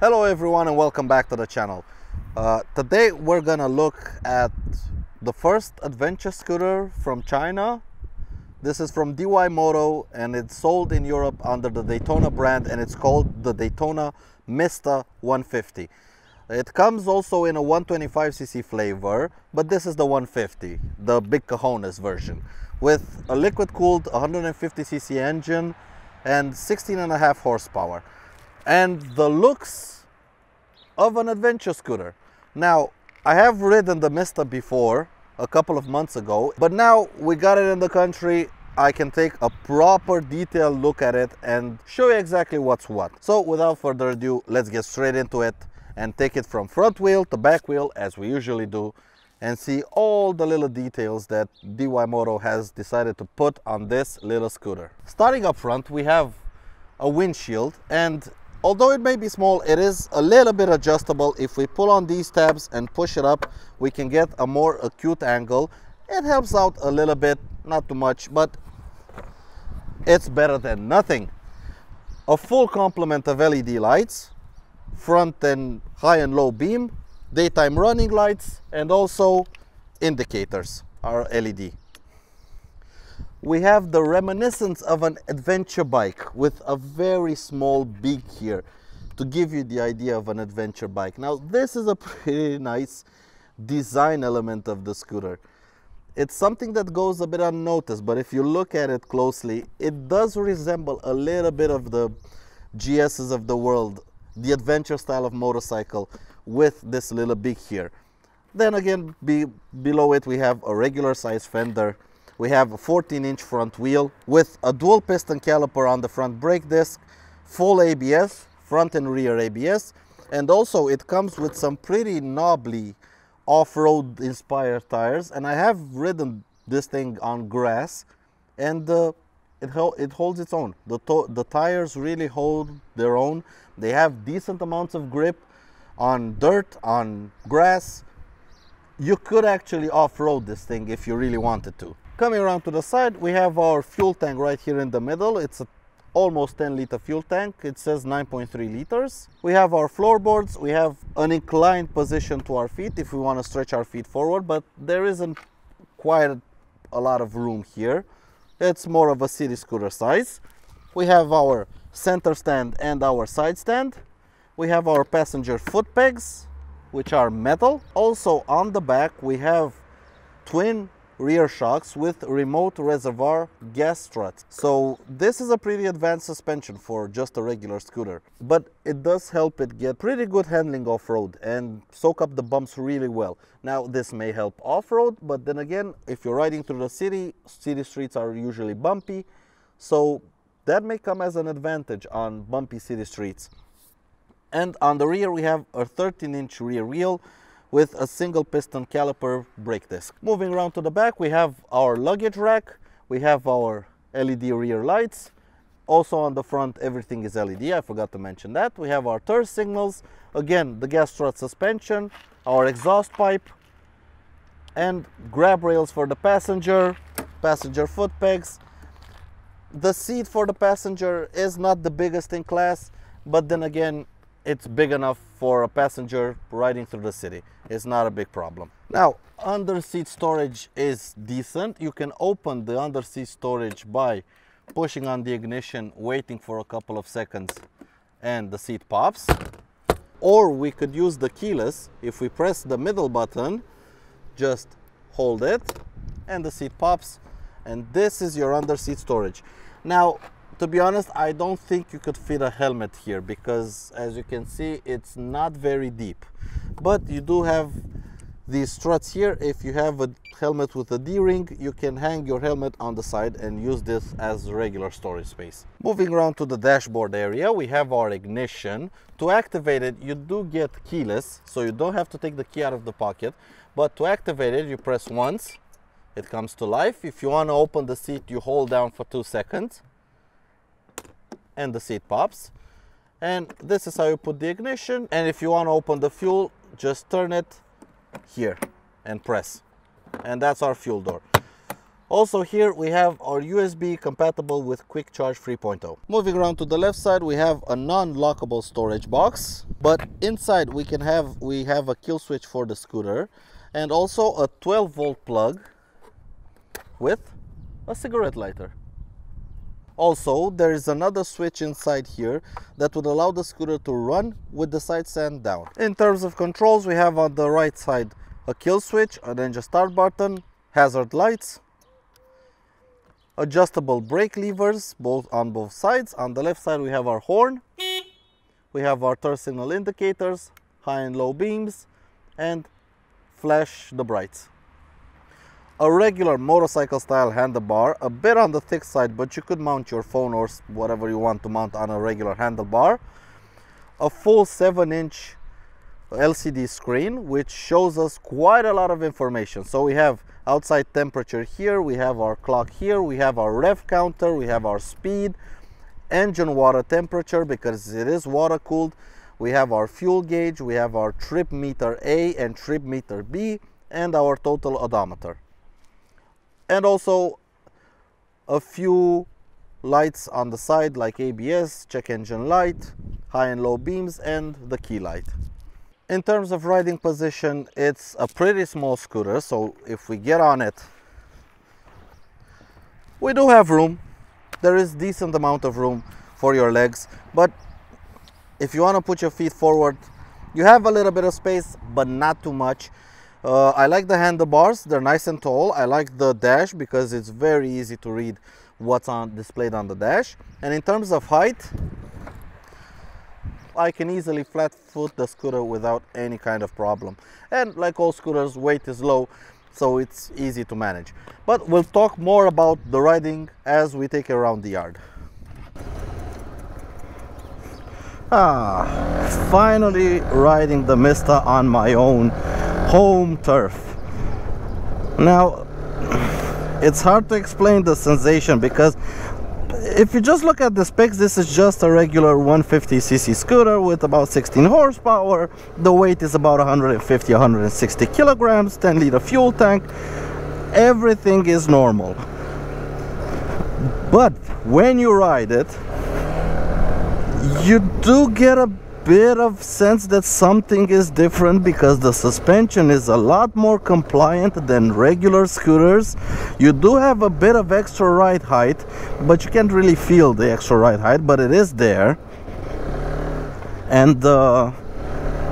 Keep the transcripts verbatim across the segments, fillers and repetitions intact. Hello everyone and welcome back to the channel. Uh, today we're gonna look at the first adventure scooter from China. This is from D Y Moto and it's sold in Europe under the Daytona brand, and it's called the Daytona Mista one fifty. It comes also in a one twenty-five c c flavor, but this is the one fifty, the big cojones version, with a liquid cooled one fifty c c engine and sixteen and a half horsepower. And the looks of an adventure scooter. Now, I have ridden the Mista before, a couple of months ago, but now we got it in the country. I can take a proper detailed look at it and show you exactly what's what. So without further ado, let's get straight into it and take it from front wheel to back wheel, as we usually do, and see all the little details that D Y Moto has decided to put on this little scooter. Starting up front, we have a windshield, and although it may be small, it is a little bit adjustable. If we pull on these tabs and push it up, we can get a more acute angle. It helps out a little bit, not too much, but it's better than nothing. A full complement of L E D lights, front and high and low beam, daytime running lights, and also indicators are L E D. We have the reminiscence of an adventure bike with a very small beak here to give you the idea of an adventure bike. Now, this is a pretty nice design element of the scooter. It's something that goes a bit unnoticed, but if you look at it closely, it does resemble a little bit of the G Ss of the world, the adventure style of motorcycle with this little beak here. Then again, be, below it, we have a regular size fender. We have a fourteen inch front wheel with a dual piston caliper on the front brake disc, full A B S, front and rear A B S, and also it comes with some pretty knobbly off-road inspired tires. And I have ridden this thing on grass, and uh, it, ho it holds its own. The, the tires really hold their own. They have decent amounts of grip on dirt, on grass. You could actually off-road this thing if you really wanted to. Coming around to the side, we have our fuel tank right here in the middle. It's a almost ten liter fuel tank. It says nine point three liters. We have our floorboards. We have an inclined position to our feet if we want to stretch our feet forward, but there isn't quite a lot of room here. It's more of a city scooter size. We have our center stand and our side stand. We have our passenger foot pegs, which are metal. Also on the back, we have twin rear shocks with remote reservoir gas struts. So this is a pretty advanced suspension for just a regular scooter, but it does help it get pretty good handling off-road and soak up the bumps really well. Now, this may help off-road, but then again, if you're riding through the city, city streets are usually bumpy, so that may come as an advantage on bumpy city streets. And on the rear, we have a thirteen inch rear wheel with a single piston caliper brake disc. Moving around to the back, we have our luggage rack, we have our L E D rear lights. Also on the front, everything is L E D, I forgot to mention that. We have our turn signals, again, the gas strut suspension, our exhaust pipe, and grab rails for the passenger, passenger foot pegs. The seat for the passenger is not the biggest in class, but then again, it's big enough for a passenger riding through the city. It's not a big problem. Now, under-seat storage is decent. You can open the under-seat storage by pushing on the ignition, waiting for a couple of seconds, and the seat pops. Or we could use the keyless. If we press the middle button, just hold it, and the seat pops. And this is your under-seat storage. Now, to be honest, I don't think you could fit a helmet here because, as you can see, it's not very deep. But you do have these struts here. If you have a helmet with a D-ring, you can hang your helmet on the side and use this as regular storage space. Moving around to the dashboard area, we have our ignition. To activate it, you do get keyless, so you don't have to take the key out of the pocket. But to activate it, you press once, it comes to life. If you want to open the seat, you hold down for two seconds. And the seat pops. And this is how you put the ignition. And if you want to open the fuel, just turn it here and press. And that's our fuel door. Also here we have our U S B compatible with Quick Charge three point oh. Moving around to the left side, we have a non-lockable storage box, but inside we can have we have a kill switch for the scooter and also a twelve volt plug with a cigarette lighter. Also, there is another switch inside here that would allow the scooter to run with the side stand down. In terms of controls, we have on the right side a kill switch, a Ninja Start button, hazard lights, adjustable brake levers both on both sides. On the left side we have our horn, we have our turn signal indicators, high and low beams, and flash the brights. A regular motorcycle style handlebar, a bit on the thick side, but you could mount your phone or whatever you want to mount on a regular handlebar. A full seven inch L C D screen, which shows us quite a lot of information. So we have outside temperature here, we have our clock here, we have our rev counter, we have our speed, engine water temperature, because it is water cooled. We have our fuel gauge, we have our trip meter A and trip meter B, and our total odometer. And also a few lights on the side like A B S, check engine light, high and low beams, and the key light. In terms of riding position, it's a pretty small scooter, so if we get on it, we do have room. There is decent amount of room for your legs, but if you want to put your feet forward, you have a little bit of space, but not too much. Uh, I like the handlebars, they're nice and tall. I like the dash because it's very easy to read what's on displayed on the dash. And in terms of height, I can easily flat foot the scooter without any kind of problem. And like all scooters, weight is low, so it's easy to manage. But we'll talk more about the riding as we take it around the yard. Ah, finally riding the Mista on my own home turf. Now, it's hard to explain the sensation because if you just look at the specs, this is just a regular one fifty c c scooter with about sixteen horsepower. The weight is about one fifty to one sixty kilograms, ten liter fuel tank. Everything is normal. But when you ride it, you do get a bit of sense that something is different because the suspension is a lot more compliant than regular scooters. You do have a bit of extra ride height, but you can't really feel the extra ride height, but it is there. And uh,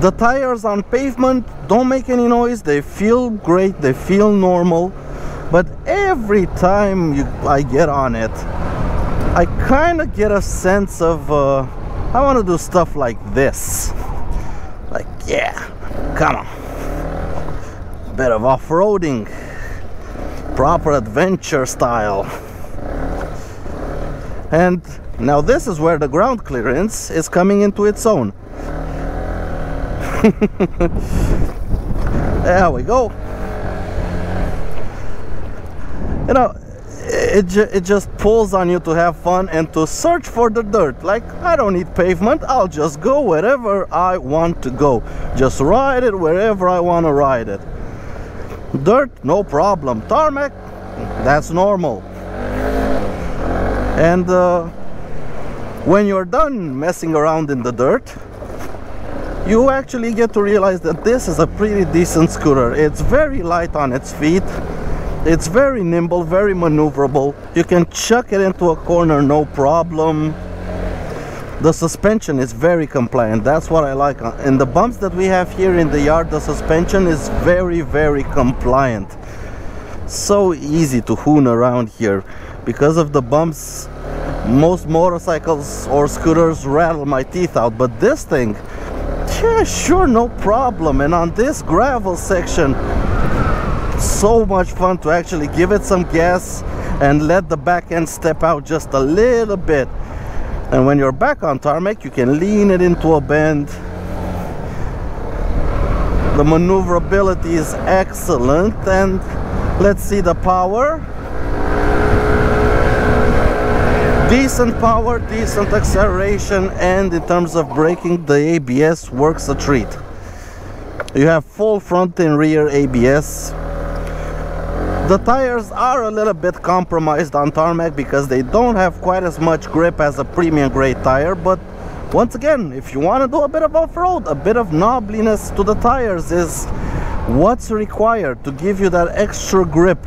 the tires on pavement don't make any noise. They feel great, they feel normal, but every time you, I get on it, I kind of get a sense of uh, I want to do stuff like this. Like, yeah, come on. Bit of off-roading. Proper adventure style. And now this is where the ground clearance is coming into its own. There we go. You know, It, ju it just pulls on you to have fun and to search for the dirt. Like, I don't need pavement, I'll just go wherever I want to go. Just ride it wherever I want to ride it. Dirt, no problem. Tarmac, that's normal. And uh, when you're done messing around in the dirt, you actually get to realize that this is a pretty decent scooter. It's very light on its feet. It's very nimble, very maneuverable. You can chuck it into a corner, no problem. The suspension is very compliant. That's what I like. In the bumps that we have here in the yard, the suspension is very, very compliant. So easy to hoon around here. Because of the bumps, most motorcycles or scooters rattle my teeth out. But this thing, yeah, sure, no problem. And on this gravel section, so much fun to actually give it some gas and let the back end step out just a little bit. And when you're back on tarmac, you can lean it into a bend. The maneuverability is excellent. And let's see the power. Decent power, decent acceleration, and in terms of braking, the A B S works a treat. You have full front and rear A B S. The tires are a little bit compromised on tarmac because they don't have quite as much grip as a premium grade tire, but once again, if you want to do a bit of off-road, a bit of knobbliness to the tires is what's required to give you that extra grip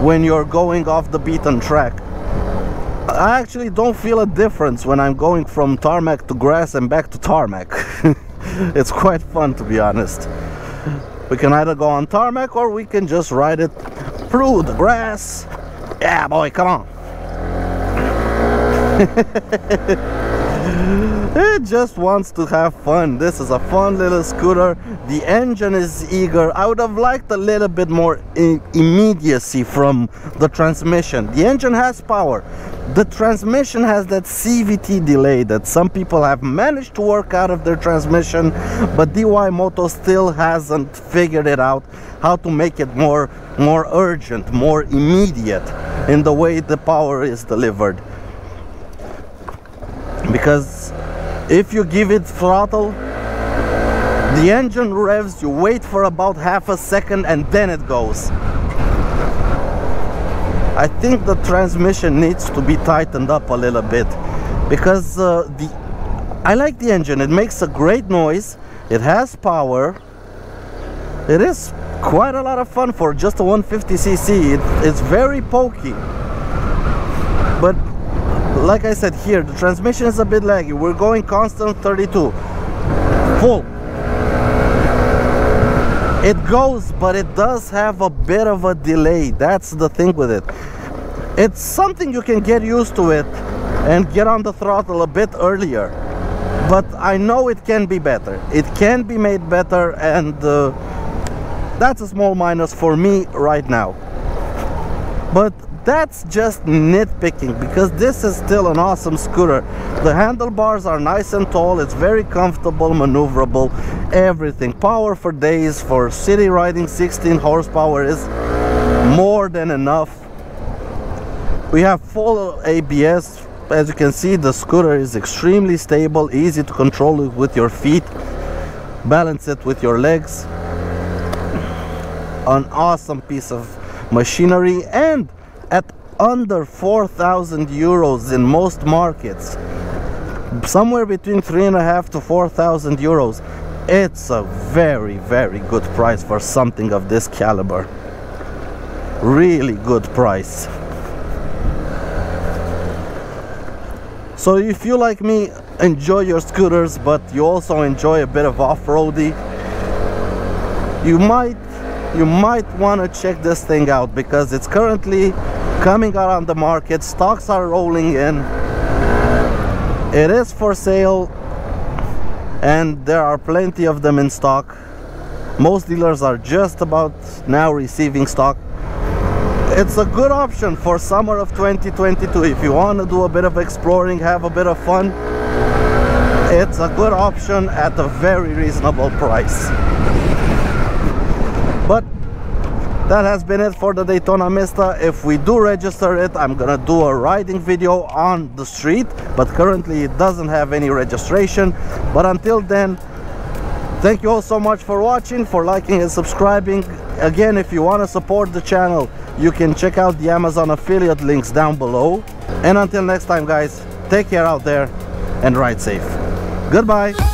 when you're going off the beaten track. I actually don't feel a difference when I'm going from tarmac to grass and back to tarmac. It's quite fun, to be honest. We can either go on tarmac or we can just ride it through the grass. Yeah, boy, come on. It just wants to have fun. This is a fun little scooter. The engine is eager. I would have liked a little bit more immediacy from the transmission. The engine has power. The transmission has that C V T delay that some people have managed to work out of their transmission, but D Y Moto still hasn't figured it out how to make it more, more urgent, more immediate in the way the power is delivered. Because if you give it throttle, the engine revs, you wait for about half a second and then it goes. I think the transmission needs to be tightened up a little bit, because uh, the I like the engine. It makes a great noise, it has power, it is quite a lot of fun for just a one fifty c c. It, it's very pokey, but like I said here, the transmission is a bit laggy. We're going constant thirty-two. Full. It goes, but it does have a bit of a delay. That's the thing with it. It's something you can get used to it and get on the throttle a bit earlier. But I know it can be better. It can be made better, and uh, that's a small minus for me right now. But that's just nitpicking, because this is still an awesome scooter. The handlebars are nice and tall, it's very comfortable, maneuverable, everything. Power for days, for city riding, sixteen horsepower is more than enough. We have full A B S. As you can see, the scooter is extremely stable, easy to control it with your feet, balance it with your legs. An awesome piece of machinery, and at under four thousand euros in most markets, somewhere between three and a half to four thousand euros, it's a very, very good price for something of this caliber. Really good price. So if you, like me, enjoy your scooters, but you also enjoy a bit of off-roady, you might you might want to check this thing out, because it's currently coming out on the market, stocks are rolling in, it is for sale, and there are plenty of them in stock. Most dealers are just about now receiving stock. It's a good option for summer of twenty twenty-two. If you want to do a bit of exploring, have a bit of fun, it's a good option at a very reasonable price. But that has been it for the Daytona Mista. If we do register it, I'm gonna do a riding video on the street, but currently it doesn't have any registration. But until then, thank you all so much for watching, for liking and subscribing. Again, if you want to support the channel, you can check out the Amazon affiliate links down below. And until next time, guys, take care out there and ride safe. Goodbye.